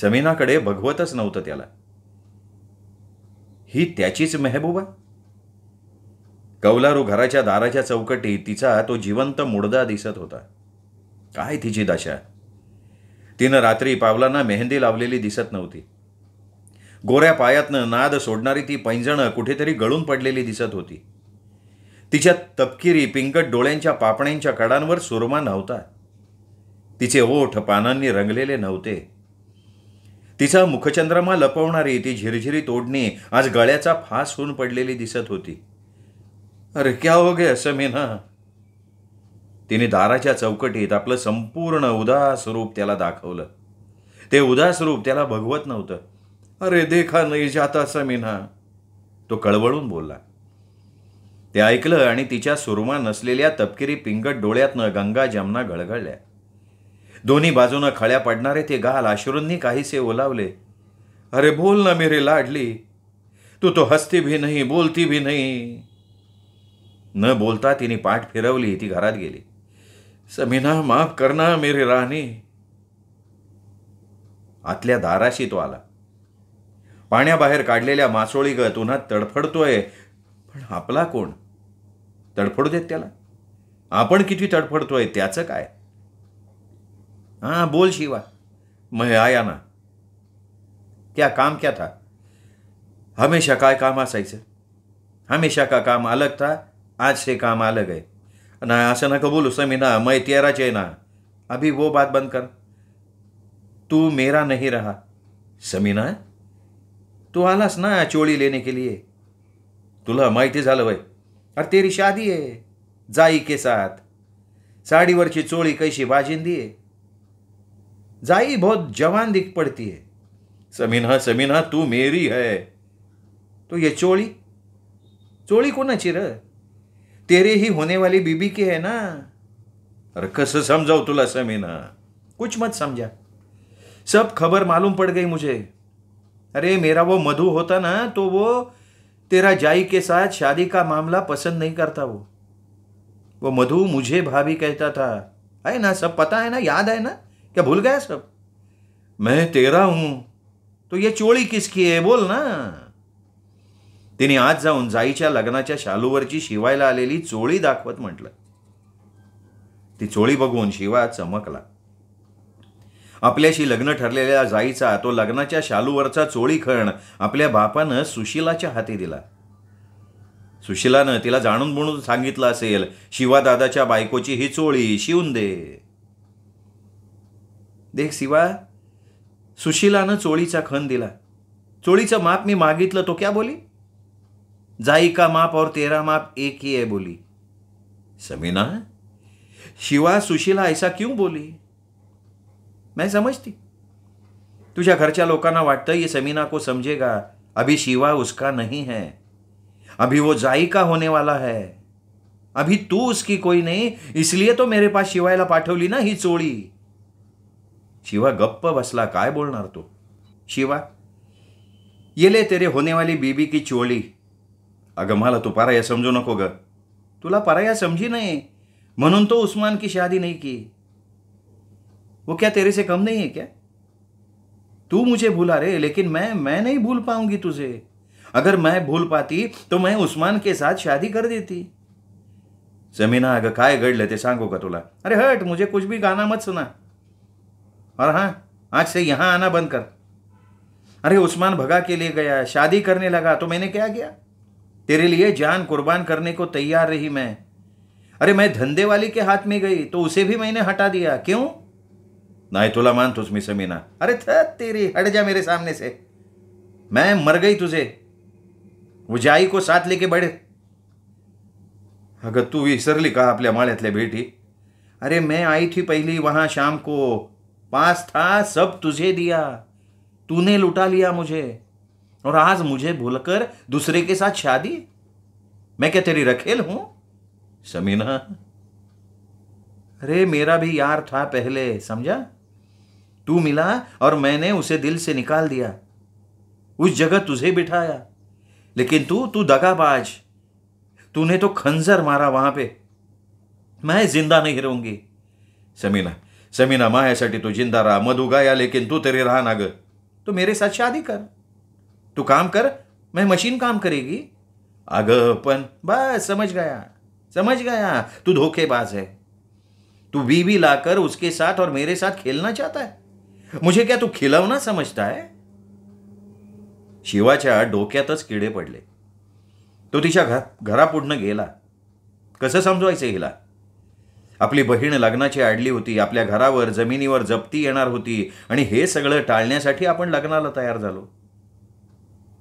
समीनाकडे बघवतच नव्हतं त्याला. ही त्याचीच मेहबूबा? कौलारू घराच्या दाराच्या चौकटीत तिचा तो जिवंत मुडदा दिसत होता. काय तिची दशा! तिनं रात्री पावलांना मेहंदी लावलेली दिसत नव्हती. गोऱ्या पायातनं नाद सोडणारी ती पैंजणं कुठेतरी गळून पडलेली दिसत होती. तिच्या तपकिरी पिंकट डोळ्यांच्या पापण्यांच्या कडांवर सुरमा नव्हता. तिचे ओठ पानांनी रंगलेले नव्हते. तिचा मुखचंद्रमा लपवणारी ती झिरझिरी तोडणी आज गळ्याचा फास होऊन पडलेली दिसत होती. अरे क्या हो गया समीना? तिने दाराच्या चौकटीत आपलं संपूर्ण उदास रूप त्याला दाखवलं. ते उदास रूप त्याला भगवत नव्हतं. अरे देखा नाही जाता समीना, तो कळवळून बोलला. ते ऐकलं आणि तिच्या सुरमा नसलेल्या तपकिरी पिंगट डोळ्यातनं गंगा जमना घळघळल्या. दोन्ही बाजूनं खळ्या पडणारे ते गाल अश्रूंनी काहीसे ओलावले. अरे बोल ना मेरे लाडली, तू तो हसती भी नाही, बोलती भी नाही. न बोलता तिने पाठ फिरवली. ती घरात गेली. समीना माफ करना मेरी राणी. आतल्या दाराशी तो आला. पाण्याबाहेर काढलेल्या मासोळीगत उन्हात तडफडतोय. पण आपला कोण? तडफडू देत त्याला. आपण किती तडफडतोय त्याचं काय? हां बोल शिवा. मैं आया ना. क्या काम क्या था? हमेशा काय काम असायचं? हमेशा का काम अलग था, आज से काम अलग है. ना असं नका बोलू समीना, मैं तेराच आहे ना. अभी वो बात बंद कर. तू मेरा नहीं रहा। समीना, तू आलास ना चोली लेने के लिए, तुला माहिती झालं भाई, अरे तेरी शादी है जाई के साथ, साड़ी वरची चोली कैसी बाजिंदी है, जाई बहुत जवान दिख पड़ती है। समीना समीना तू मेरी है। तो ये चोली चोली कोना चिर तेरे ही होने वाली बीबी की है ना। अरे कसं समझाऊ तुला समीना, कुछ मत समझा, सब खबर मालूम पड़ गई मुझे। अरे मेरा वो मधु होता ना, तो वो तेरा जाई के साथ शादी का मामला पसंद नहीं करता। वो वो मधु मुझे भाभी कहता था, है ना, सब पता है ना, याद है ना, क्या भूल गया सब। मैं तेरा हूं, तो ये चोली किसकी है बोल ना। तिने आज जाऊन जाईच्या लग्नाच्या शालूवरची शिवायला आलेली चोळी दाखवत म्हटलं। ती चोळी बघून शिवा चमकला। आपल्याशी लग्न ठरलेल्या जाईचा तो लग्नाच्या शालूवरचा चोळी खण आपल्या बापानं सुशीलाच्या हाती दिला। सुशीलानं तिला जाणून बुणून सांगितलं असेल, शिवा दादाच्या बायकोची ही चोळी शिवून दे। देख शिवा, सुशीलानं चोळीचा खण दिला, चोळीचं माप मी मागितलं तो क्या बोली, जाई का माप और तेरा माप एक ही है बोली। समीना, शिवा सुशीला ऐसा क्यों बोली? मैं समझती, तुझ्या घरच्या लोकांना वाटतं ये समीना को समझेगा, अभी शिवा उसका नहीं है, अभी वो जाई का होने वाला है, अभी तू उसकी कोई नहीं, इसलिए तो मेरे पास शिवायला पाठवली ना ही चोळी। शिवा गप्प बसला, काय बोलणार तो। शिवा, ये ले तेरे होने वाली बीबी की चोळी। अगं मला तू पराया समझू नको ग, तुला पराया समझी नहीं म्हणून तो उस्मान की शादी नहीं की। वो क्या तेरे से कम नहीं है क्या? तू मुझे भूला रे, लेकिन मैं मैं नहीं भूल पाऊंगी तुझे। अगर मैं भूल पाती तो मैं उस्मान के साथ शादी कर देती। समीना, अगं काय घडलं ते सांगू का तुला? अरे हट, मुझे कुछ भी गाना मत सुना, और हाँ, आज से यहां आना बंद कर। अरे उस्मान भगा के लिए गया, शादी करने लगा, तो मैंने क्या किया? तेरे लिए जान कुर्बान करने को तैयार रही मैं। अरे मैं धंधे वाली के हाथ में गई, तो उसे भी मैंने हटा दिया। क्यों? नहीं तुला मानतोस मी समीना। अरे था तेरी, हट जा मेरे सामने से, मैं मर गई तुझे, वो जाई को साथ लेके बड़े। अगर तू विसरली का आपल्या माळ्यातल्या बेटी? अरे मैं आई थी पहली वहां शाम को, पास था, सब तुझे दिया, तूने लुटा लिया मुझे, और आज मुझे भूलकर दूसरे के साथ शादी? मैं क्या तेरी रखेल हूं? समीना, अरे मेरा भी यार था पहले, समझा? तू मिला और मैंने उसे दिल से निकाल दिया, उस जगह तुझे बिठाया, लेकिन तू तू दगाबाज, तूने तो खंजर मारा वहां पे। मैं जिंदा नहीं रहूंगी समीना। समीना, माझ्यासाठी तू जिंदा रहा, मधु गया लेकिन तू तेरे रहा ना ग। तू मेरे साथ शादी कर, तू काम कर, मैं मशीन काम करेगी। अगं पण बस, समझ गया समझ गया, तू धोखेबाज है, तू बीवी लाकर उसके साथ और मेरे साथ खेलना चाहता है। मुझे क्या तू खिलौना समझता है? शिवाच्या डोक्यातच किडे पडले। तो तिच्या घर घरापुढनं गेला। कसं समजवायचं हिला? आपली बहीण लग्नाची आडली होती, आपल्या घरावर जमिनीवर जप्ती येणार होती, आणि हे सगळं टाळण्यासाठी आपण लग्नाला तयार झालो।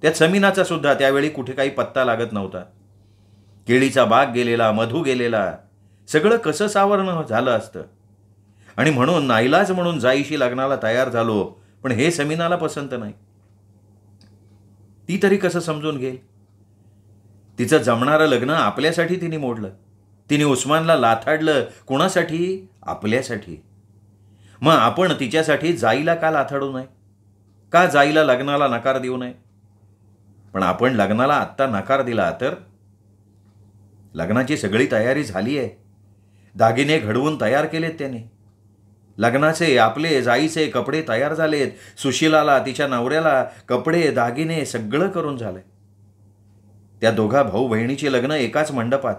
त्या समीनाचा सुद्धा त्यावेळी कुठे काही पत्ता लागत नव्हता। केळीचा बाग गेलेला, मधू गेलेला, सगळं कसं सावरणं झालं असतं, आणि म्हणून नाईलाज म्हणून जाईशी लग्नाला तयार झालो, पण हे समीनाला पसंत नाही। ती तरी कसं समजून घेईल? तिचं जमणारं लग्न आपल्यासाठी तिने मोडलं, तिने उस्मानला लाथाडलं, कोणासाठी? आपल्यासाठी। मग आपण तिच्यासाठी जाईला का लाथाडू नये? का जाईला लग्नाला नकार देऊ नये? पण आपण लग्नाला आत्ता नकार दिला तर? लग्नाची सगळी तयारी झाली आहे, दागिने घडवून तयार केलेत त्याने, लग्नाचे आपले जाईचे कपडे तयार झालेत, सुशीलाला तिच्या नवऱ्याला कपडे दागिने सगळं करून झाले। त्या दोघा भाऊ बहिणीचे लग्न एकाच मंडपात।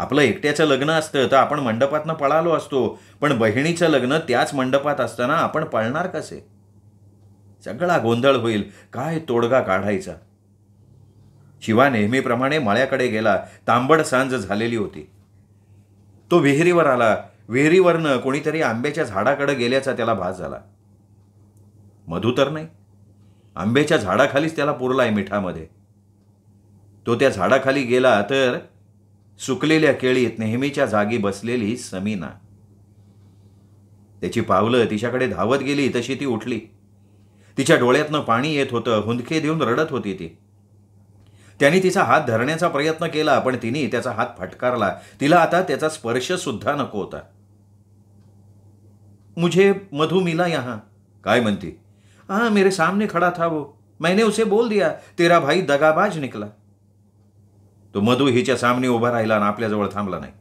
आपलं एकट्याचं लग्न असतं तर आपण मंडपातनं पळालो असतो, पण बहिणीचं लग्न त्याच मंडपात असताना आपण पळणार कसे? सगळा गोंधळ होईल, काय तोडगा काढायचा? शिवा नेहमीप्रमाणे माळ्याकडे गेला। तांबड सांज झालेली होती, तो विहिरीवर आला। विहिरीवरनं कोणीतरी आंब्याच्या झाडाकडे गेल्याचा त्याला भास झाला। मधु तर नाही, आंब्याच्या झाडाखालीच त्याला पुरलाय मिठामध्ये। तो त्या झाडाखाली गेला तर सुकलेल्या केळीत नेहमीच्या जागी बसलेली समीना, त्याची पावलं तिच्याकडे धावत गेली। तशी ती उठली, तिच्या डोळ्यातनं पाणी येत होतं, हुंदके देऊन रडत होती ती। त्याने तिचा हात धरण्याचा प्रयत्न केला पण तिने त्याचा हात फटकारला। तिला आता त्याचा स्पर्श सुद्धा नको होता। मुझे मधु मिला यहाँ। काय म्हणती? हाँ, मेरे सामने खड़ा था वो, मैंने उसे बोल दिया तेरा भाई दगाबाज निकला। तो मधु हिच्या सामने उभा राहिला आणि आपल्याजवळ थांबला नाही।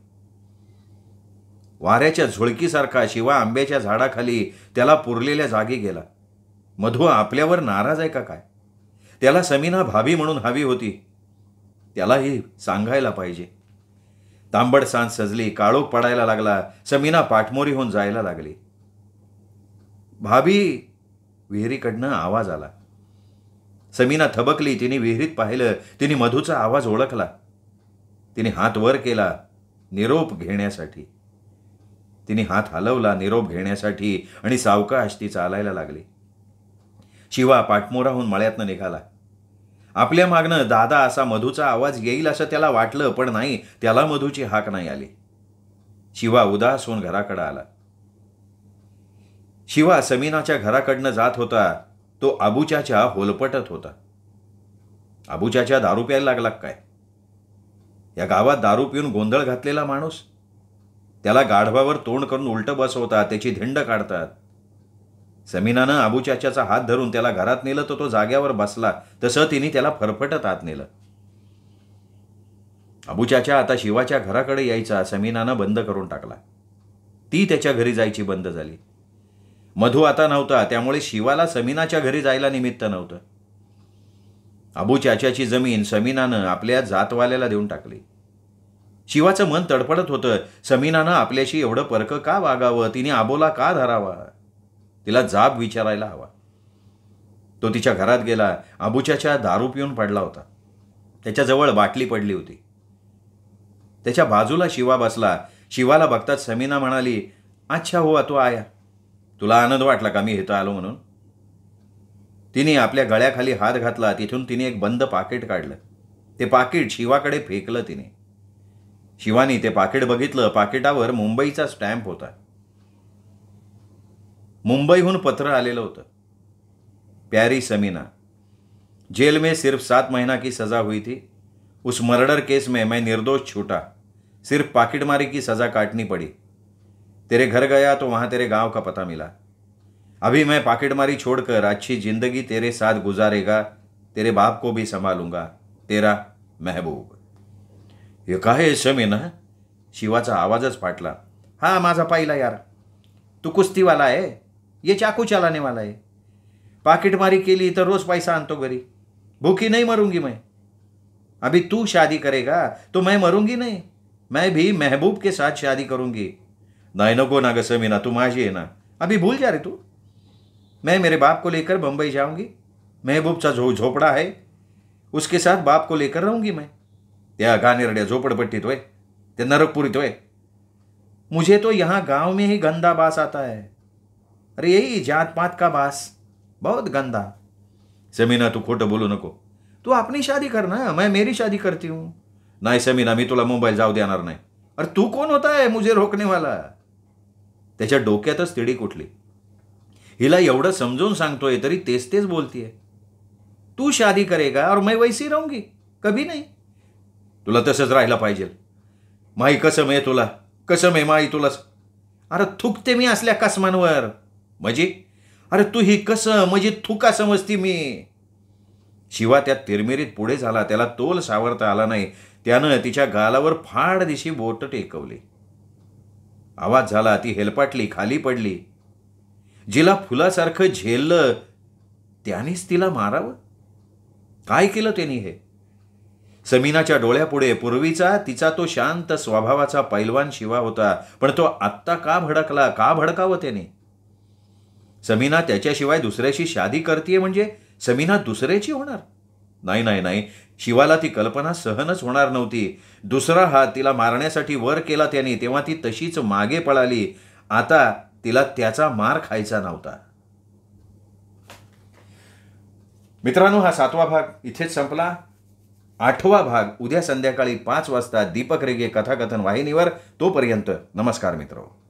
वाऱ्याच्या झुळकीसारखा शिवा आंब्याच्या झाडाखाली त्याला पुरलेल्या जागी गेला। मधु आपल्यावर नाराज आहे का काय? त्याला समीना भाभी म्हणून हवी होती, त्याला हे सांगायला पाहिजे। तांबड सांज सजली, काळोख पडायला लागला, समीना पाठमोरी होऊन जायला लागली। भाभी, विहिरीकडनं आवाज आला। समीना थबकली, तिने विहिरीत पाहिलं, तिने मधूचा आवाज ओळखला। तिने हात वर केला निरोप घेण्यासाठी, तिने हात हलवला निरोप घेण्यासाठी आणि सावकाश ती चालायला लागली। शिवा पाठमोराहून मळ्यातनं निघाला। आपल्या मागनं दादा असा मधूचा आवाज येईल असं त्याला वाटलं पण नाही, त्याला मधूची हाक नाही आली। शिवा उदास होऊन घराकडे आला। शिवा समीनाच्या घराकडनं जात होता, तो आबू चाचा होलपटत होता। आबू चाचा दारू प्यायला लागला काय? या गावात दारू पिऊन गोंधळ घातलेला माणूस, त्याला गाढवावर तोंड करून उलटं बसवतात, त्याची धिंड काढतात। समीनानं आबू चाचाचा हात धरून त्याला घरात नेलं तर तो जाग्यावर बसला, तसं तिने त्याला फरफटत आत नेलं। आबू चाचा आता शिवाच्या घराकडे यायचा समीनानं बंद करून टाकला। ती त्याच्या घरी जायची बंद झाली। मधू आता नव्हता त्यामुळे शिवाला समीनाच्या घरी जायला निमित्त नव्हतं। आबू चाचाची जमीन समीनानं आपल्या जातवाल्याला देऊन टाकली। शिवाचं मन तडफडत होतं, समीनानं आपल्याशी एवढं परकं का वागावं? तिने आबोला का धरावा? तिला जाब विचारायला हवा। तो तिच्या घरात गेला। आबू चाचा दारू पिऊन पडला होता, त्याच्याजवळ बाटली पडली होती, त्याच्या बाजूला शिवा बसला। शिवाला बघताच समीना म्हणाली, अच्छा हो तो आया, तुला आनंद वाटला का मी इथं आलो म्हणून? तिने आपल्या गळ्याखाली हात घातला, तिथून तिने एक बंद पाकिट काढलं, ते पाकिट शिवाकडे फेकलं तिने। शिवानी ते पाकिट बघितलं, पाकिटावर मुंबईचा स्टॅम्प होता, मुंबईहून पत्र आलेलं होतं। प्यारी समीना, जेल में सिर्फ सात महीना की सज़ा हुई थी, उस मर्डर केस में मैं निर्दोष छूटा, सिर्फ पाकिटमारी की सज़ा काटनी पड़ी। तेरे घर गया तो वहाँ तेरे गांव का पता मिला। अभी मैं पाकिटमारी छोड़कर अच्छी ज़िंदगी तेरे साथ गुजारेगा, तेरे बाप को भी संभालूंगा, तेरा महबूब। ये काय समीना? शिवाचा आवाजच फाटला। हाँ, माझा पाहिला यार, तू कुस्तीवाला आहे, ये चाकू चलाने वाला है, पाकिटमारी के लिए तो रोज पैसा आणतो घरी, भूखी नहीं मरूंगी मैं। अभी तू शादी करेगा तो मैं मरूंगी नहीं, मैं भी महबूब के साथ शादी करूंगी। नहीं नको ना गसमीना, मीना तू माझी है ना, अभी भूल जा रे तू। मैं मेरे बाप को लेकर बंबई जाऊंगी, महबूब सा झो झोपड़ा है, उसके साथ बाप को लेकर रहूंगी मैं। त्या घाणेरड्या झोपड़पट्टीत होय, ते नरकपुरीत होय, मुझे तो यहाँ गांव में ही गंदा बास आता है। अरे यही जात पात का बास, बहुत गंदा। समीना तू खोटं बोलू नको, तू अपनी शादी कर ना, मैं मेरी शादी करती हूँ। नहीं समीना, मी तुला मोबाइल जाऊ देणार नाही। अरे तू कौन होता है मुझे रोकने वाला? त्याच्या डोक्यातच तिडीक उठली। हिला एवढं समजून सांगतोय तरी तेच तेच बोलतीये। तू शादी करेगा और मैं वैसी रहूंगी, कभी नहीं। तुला तसंच राहायला पाहिजे, माई कसम आहे तुला, कसम आहे माई तुला। अरे थुकते मी असल्या कसमांवर म्हणजे? अरे तू ही कसम म्हणजे थुका समजती मी? शिवा त्या तिरमिरीत पुढे झाला, त्याला तोल सावरता आला नाही। त्यानं तिच्या गालावर फाड दिशी बोट टेकवली। आवाज झाला, ती हेलपाटली, खाली पडली। जिला फुलासारखं झेललं त्यानेच तिला मारावं? काय केलं त्यांनी हे? समीनाच्या डोळ्यापुढे पूर्वीचा तिचा तो शांत स्वभावाचा पैलवान शिवा होता, पण तो आत्ता का भडकला? का भडकावं त्याने? समीना त्याच्याशिवाय दुसऱ्याशी शादी करतीये म्हणजे समीना दुसऱ्याची होणार? नाही नाही नाही, शिवाला ती कल्पना सहनच होणार नव्हती। दुसरा हात तिला मारण्यासाठी वर केला त्याने, तेव्हा ती तशीच मागे पळाली। आता तिला त्याचा मार खायचा नव्हता। मित्रांनो, हा सातवा भाग इथेच संपला. आठवा भाग उद्या संध्याकाळी पाच वाजता दीपक रेगे कथाकथन वाहिनीवर. तोपर्यंत नमस्कार मित्रो.